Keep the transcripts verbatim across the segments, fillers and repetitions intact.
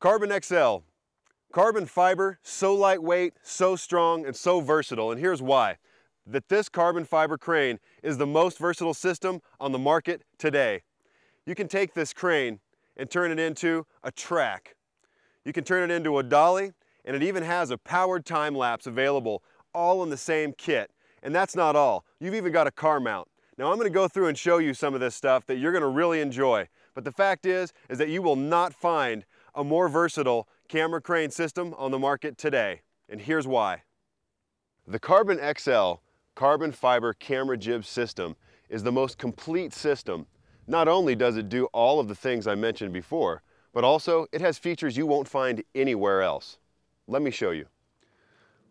Carbon X L. Carbon fiber, so lightweight, so strong, and so versatile, and here's why. That this carbon fiber crane is the most versatile system on the market today. You can take this crane and turn it into a track. You can turn it into a dolly, and it even has a powered time lapse available, all in the same kit. And that's not all. You've even got a car mount. Now I'm gonna go through and show you some of this stuff that you're gonna really enjoy. But the fact is, is that you will not find a more versatile camera crane system on the market today. And here's why. The Carbon X L carbon fiber camera jib system is the most complete system. Not only does it do all of the things I mentioned before, but also it has features you won't find anywhere else. Let me show you.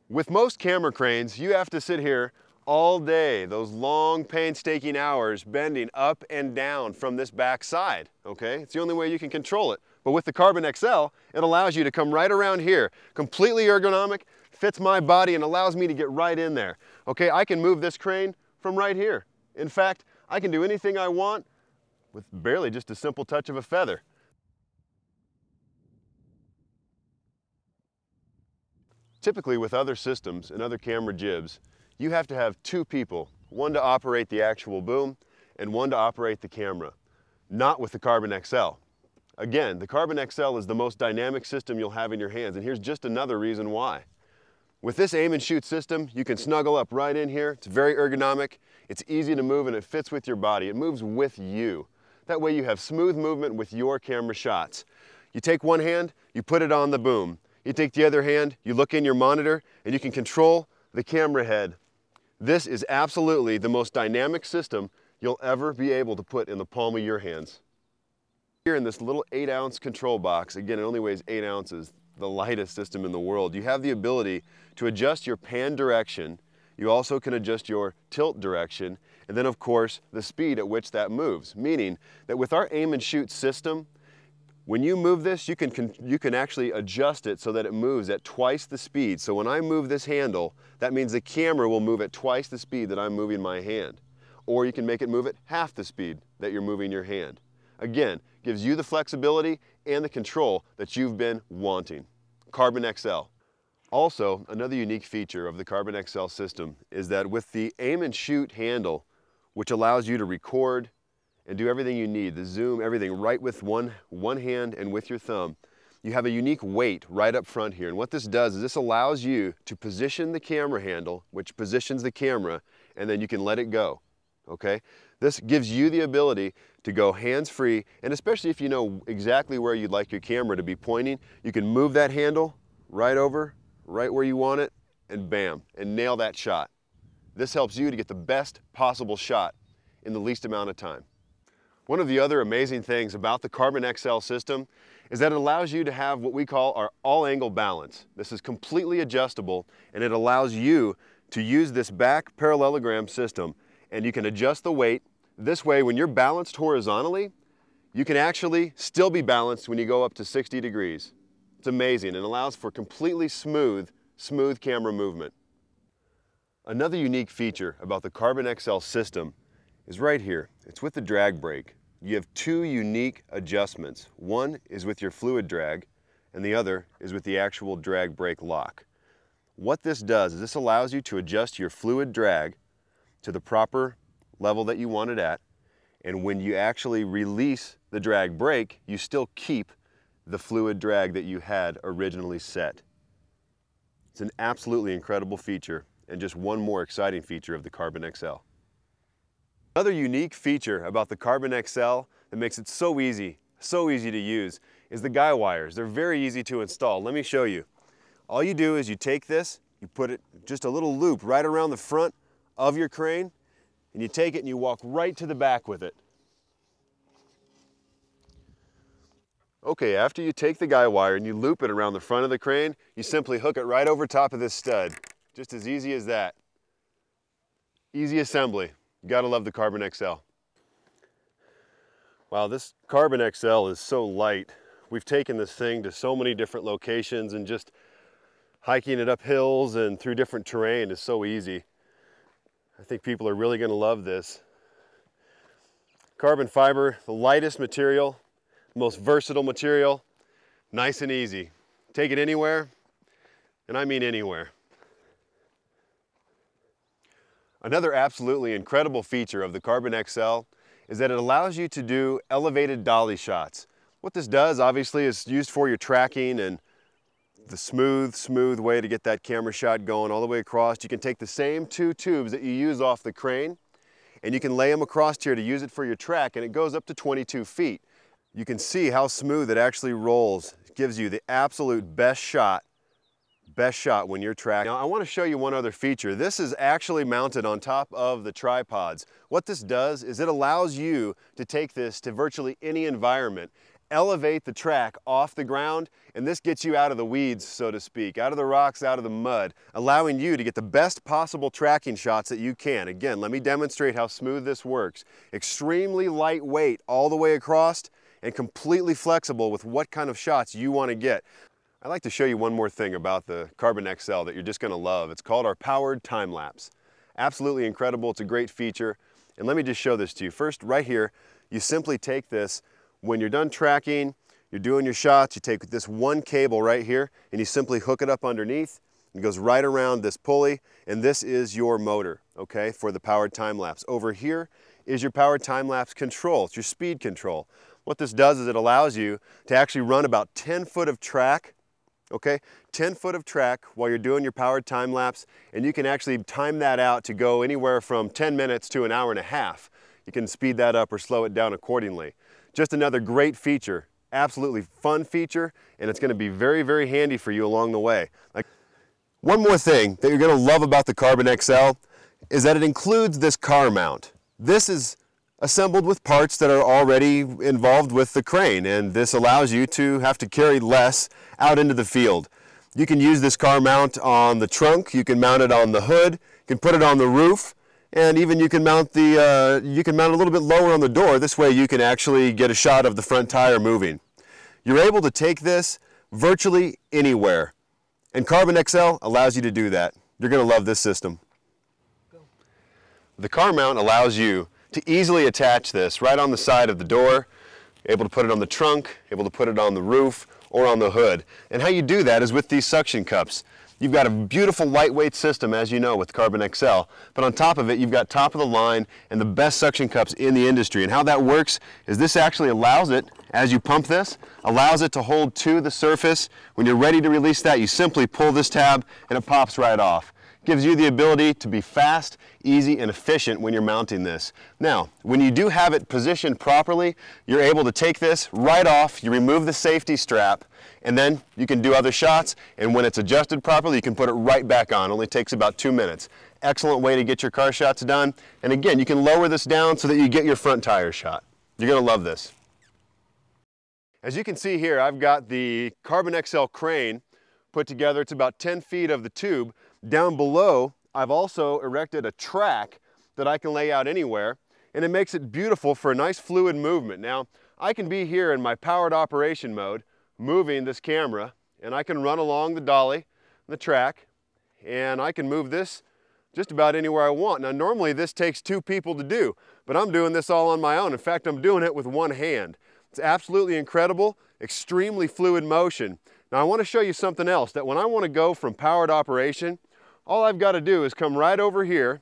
With most camera cranes, you have to sit here all day, those long painstaking hours bending up and down from this back side, okay? It's the only way you can control it. But with the Carbon X L, it allows you to come right around here, completely ergonomic, fits my body and allows me to get right in there. Okay, I can move this crane from right here. In fact, I can do anything I want with barely just a simple touch of a feather. Typically with other systems and other camera jibs, you have to have two people, one to operate the actual boom and one to operate the camera. Not with the Carbon X L. Again, the Carbon X L is the most dynamic system you'll have in your hands, and here's just another reason why. With this aim and shoot system, you can snuggle up right in here. It's very ergonomic, it's easy to move, and it fits with your body. It moves with you. That way you have smooth movement with your camera shots. You take one hand, you put it on the boom. You take the other hand, you look in your monitor, and you can control the camera head. This is absolutely the most dynamic system you'll ever be able to put in the palm of your hands. Here in this little eight ounce control box, again, it only weighs eight ounces. The lightest system in the world. You have the ability to adjust your pan direction. You also can adjust your tilt direction, and then of course the speed at which that moves, meaning that with our aim and shoot system, when you move this, you can, can you can actually adjust it so that it moves at twice the speed. So when I move this handle, that means the camera will move at twice the speed that I'm moving my hand, or you can make it move at half the speed that you're moving your hand. Again, gives you the flexibility and the control that you've been wanting. Carbon X L. Also, another unique feature of the Carbon X L system is that with the aim and shoot handle, which allows you to record and do everything you need, the zoom, everything right with one, one hand and with your thumb, you have a unique weight right up front here. And what this does is this allows you to position the camera handle, which positions the camera, and then you can let it go. Okay? This gives you the ability to go hands-free, and especially if you know exactly where you'd like your camera to be pointing, you can move that handle right over, right where you want it, and bam, and nail that shot. This helps you to get the best possible shot in the least amount of time. One of the other amazing things about the Carbon X L system is that it allows you to have what we call our all-angle balance. This is completely adjustable, and it allows you to use this back parallelogram system, and you can adjust the weight. This way, when you're balanced horizontally, you can actually still be balanced when you go up to sixty degrees. It's amazing and allows for completely smooth, smooth camera movement. Another unique feature about the Carbon X L system is right here. It's with the drag brake. You have two unique adjustments. One is with your fluid drag, and the other is with the actual drag brake lock. What this does is this allows you to adjust your fluid drag to the proper level that you want it at, and when you actually release the drag brake, you still keep the fluid drag that you had originally set. It's an absolutely incredible feature, and just one more exciting feature of the Carbon X L. Another unique feature about the Carbon X L that makes it so easy, so easy to use, is the guy wires. They're very easy to install. Let me show you. All you do is you take this, you put it just a little loop right around the front of your crane, and you take it and you walk right to the back with it. Okay, after you take the guy wire and you loop it around the front of the crane, you simply hook it right over top of this stud. Just as easy as that. Easy assembly. You gotta love the Carbon X L. Wow, this Carbon X L is so light. We've taken this thing to so many different locations, and just hiking it up hills and through different terrain is so easy. I think people are really going to love this. Carbon fiber, the lightest material, the most versatile material, Nice and easy. Take it anywhere, and I mean anywhere. Another absolutely incredible feature of the Carbon X L is that it allows you to do elevated dolly shots. What this does, obviously, is used for your tracking and the smooth, smooth way to get that camera shot going all the way across. You can take the same two tubes that you use off the crane, and you can lay them across here to use it for your track, and it goes up to twenty-two feet. You can see how smooth it actually rolls. It gives you the absolute best shot, best shot when you're tracking. Now, I want to show you one other feature. This is actually mounted on top of the tripods. What this does is it allows you to take this to virtually any environment. Elevate the track off the ground, and this gets you out of the weeds, so to speak, out of the rocks, out of the mud, allowing you to get the best possible tracking shots that you can. Again, let me demonstrate how smooth this works. Extremely lightweight all the way across and completely flexible with what kind of shots you want to get. I'd like to show you one more thing about the Carbon X L that you're just going to love. It's called our powered time lapse. Absolutely incredible. It's a great feature. And let me just show this to you. First, right here, you simply take this. When you're done tracking, you're doing your shots, you take this one cable right here and you simply hook it up underneath. It goes right around this pulley, and this is your motor, okay, for the powered time lapse. Over here is your powered time lapse control. It's your speed control. What this does is it allows you to actually run about ten foot of track, okay, ten foot of track while you're doing your powered time lapse, and you can actually time that out to go anywhere from ten minutes to an hour and a half. You can speed that up or slow it down accordingly. Just another great feature, absolutely fun feature, and it's going to be very, very handy for you along the way. Like, one more thing that you're going to love about the Carbon X L is that it includes this car mount. This is assembled with parts that are already involved with the crane, and this allows you to have to carry less out into the field. You can use this car mount on the trunk, you can mount it on the hood, you can put it on the roof, and even you can mount the, uh, you can mount a little bit lower on the door. This way you can actually get a shot of the front tire moving. You're able to take this virtually anywhere, and Carbon X L allows you to do that. You're going to love this system. The car mount allows you to easily attach this right on the side of the door, able to put it on the trunk, able to put it on the roof or on the hood. And how you do that is with these suction cups. You've got a beautiful lightweight system, as you know, with Carbon X L, but on top of it you've got top of the line and the best suction cups in the industry. And how that works is this actually allows it, as you pump this, allows it to hold to the surface. When you're ready to release that, you simply pull this tab and it pops right off. It gives you the ability to be fast, easy, and efficient when you're mounting this. Now, when you do have it positioned properly, you're able to take this right off, you remove the safety strap, and then you can do other shots, and when it's adjusted properly, you can put it right back on. It only takes about two minutes. Excellent way to get your car shots done. And again, you can lower this down so that you get your front tire shot. You're going to love this. As you can see here, I've got the Carbon X L crane put together. It's about ten feet of the tube. Down below, I've also erected a track that I can lay out anywhere, and it makes it beautiful for a nice fluid movement. Now, I can be here in my powered operation mode, moving this camera, and I can run along the dolly, the track, and I can move this just about anywhere I want. Now normally this takes two people to do, but I'm doing this all on my own. In fact, I'm doing it with one hand. It's absolutely incredible, extremely fluid motion. Now I want to show you something else, that when I want to go from powered operation, all I've got to do is come right over here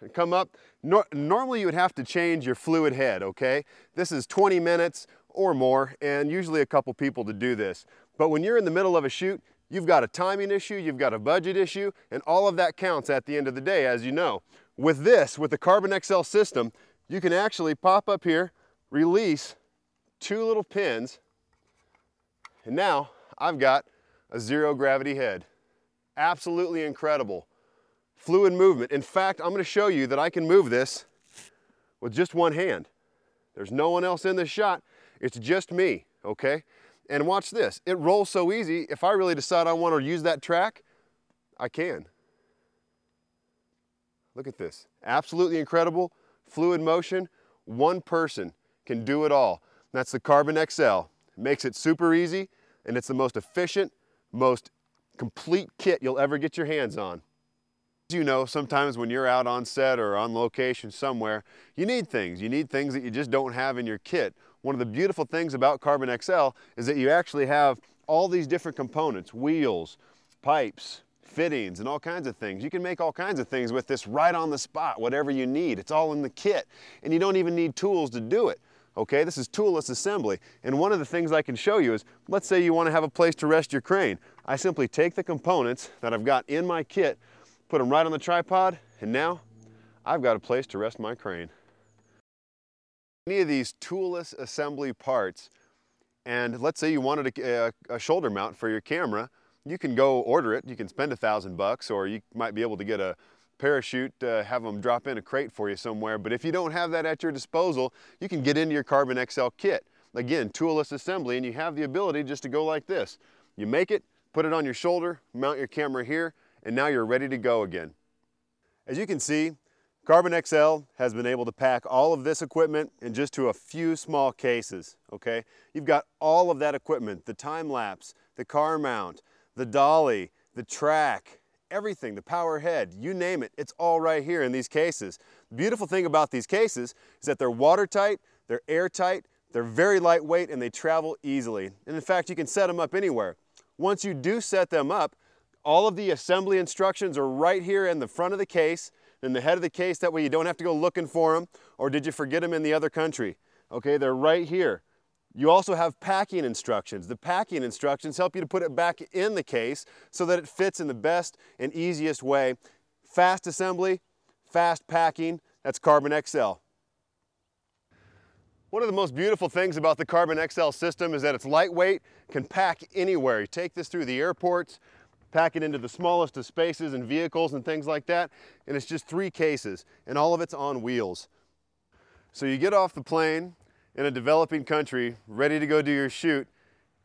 and come up. No- normally you would have to change your fluid head, okay? This is twenty minutes or more, and usually a couple people to do this. But when you're in the middle of a shoot, you've got a timing issue, you've got a budget issue, and all of that counts at the end of the day, as you know. With this, with the Carbon X L system, you can actually pop up here, release two little pins, and now I've got a zero gravity head. Absolutely incredible. Fluid movement. In fact, I'm going to show you that I can move this with just one hand. There's no one else in this shot. It's just me, okay? And watch this, it rolls so easy, if I really decide I want to use that track, I can. Look at this, absolutely incredible, fluid motion, one person can do it all. And that's the Carbon X L. It makes it super easy, and it's the most efficient, most complete kit you'll ever get your hands on. As you know, sometimes when you're out on set or on location somewhere, you need things. You need things that you just don't have in your kit. One of the beautiful things about Carbon X L is that you actually have all these different components, wheels, pipes, fittings, and all kinds of things. You can make all kinds of things with this right on the spot, whatever you need. It's all in the kit, and you don't even need tools to do it. Okay, this is toolless assembly, and one of the things I can show you is, let's say you want to have a place to rest your crane. I simply take the components that I've got in my kit, put them right on the tripod, and now I've got a place to rest my crane. Any of these toolless assembly parts, and let's say you wanted a, a, a shoulder mount for your camera, you can go order it. You can spend a thousand bucks, or you might be able to get a parachute, uh, have them drop in a crate for you somewhere. But if you don't have that at your disposal, you can get into your Carbon X L kit. Again, toolless assembly, and you have the ability just to go like this. You make it, put it on your shoulder, mount your camera here, and now you're ready to go again. As you can see, Carbon X L has been able to pack all of this equipment in just to a few small cases, okay? You've got all of that equipment, the time lapse, the car mount, the dolly, the track, everything, the power head, you name it, it's all right here in these cases. The beautiful thing about these cases is that they're watertight, they're airtight, they're very lightweight, and they travel easily. And in fact, you can set them up anywhere. Once you do set them up, all of the assembly instructions are right here in the front of the case, in the head of the case, that way you don't have to go looking for them, or did you forget them in the other country? Okay, they're right here. You also have packing instructions. The packing instructions help you to put it back in the case so that it fits in the best and easiest way. Fast assembly, fast packing, that's Carbon X L. One of the most beautiful things about the Carbon X L system is that it's lightweight, can pack anywhere. You take this through the airports, pack it into the smallest of spaces and vehicles and things like that, and it's just three cases, and all of it's on wheels. So you get off the plane in a developing country, ready to go do your shoot,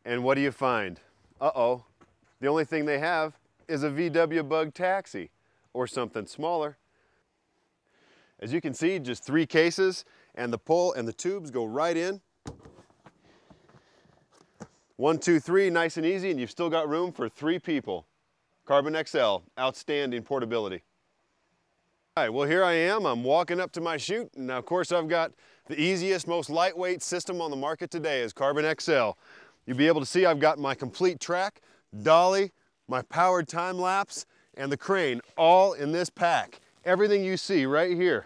and what do you find? Uh-oh, the only thing they have is a V W Bug taxi, or something smaller. As you can see, just three cases, and the pull and the tubes go right in. One, two, three, nice and easy, and you've still got room for three people. Carbon X L, outstanding portability. All right, well, here I am. I'm walking up to my chute, and now, of course, I've got the easiest, most lightweight system on the market today is Carbon X L. You'll be able to see I've got my complete track, dolly, my powered time lapse, and the crane all in this pack. Everything you see right here.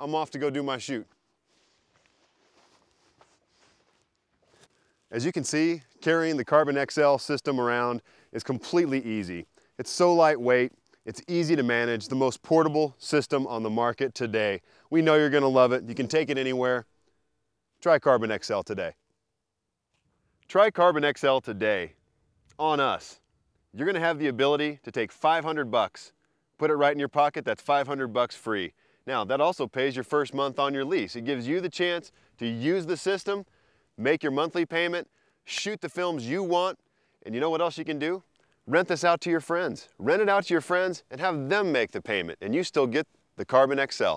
I'm off to go do my shoot. As you can see, carrying the Carbon X L system around is completely easy. It's so lightweight. It's easy to manage, the most portable system on the market today. We know you're gonna love it. You can take it anywhere. Try Carbon X L today. Try Carbon X L today on us. You're gonna have the ability to take five hundred bucks, put it right in your pocket, that's five hundred bucks free. Now, that also pays your first month on your lease. It gives you the chance to use the system, make your monthly payment, shoot the films you want, and you know what else you can do? Rent this out to your friends. Rent it out to your friends and have them make the payment, and you still get the Carbon X L.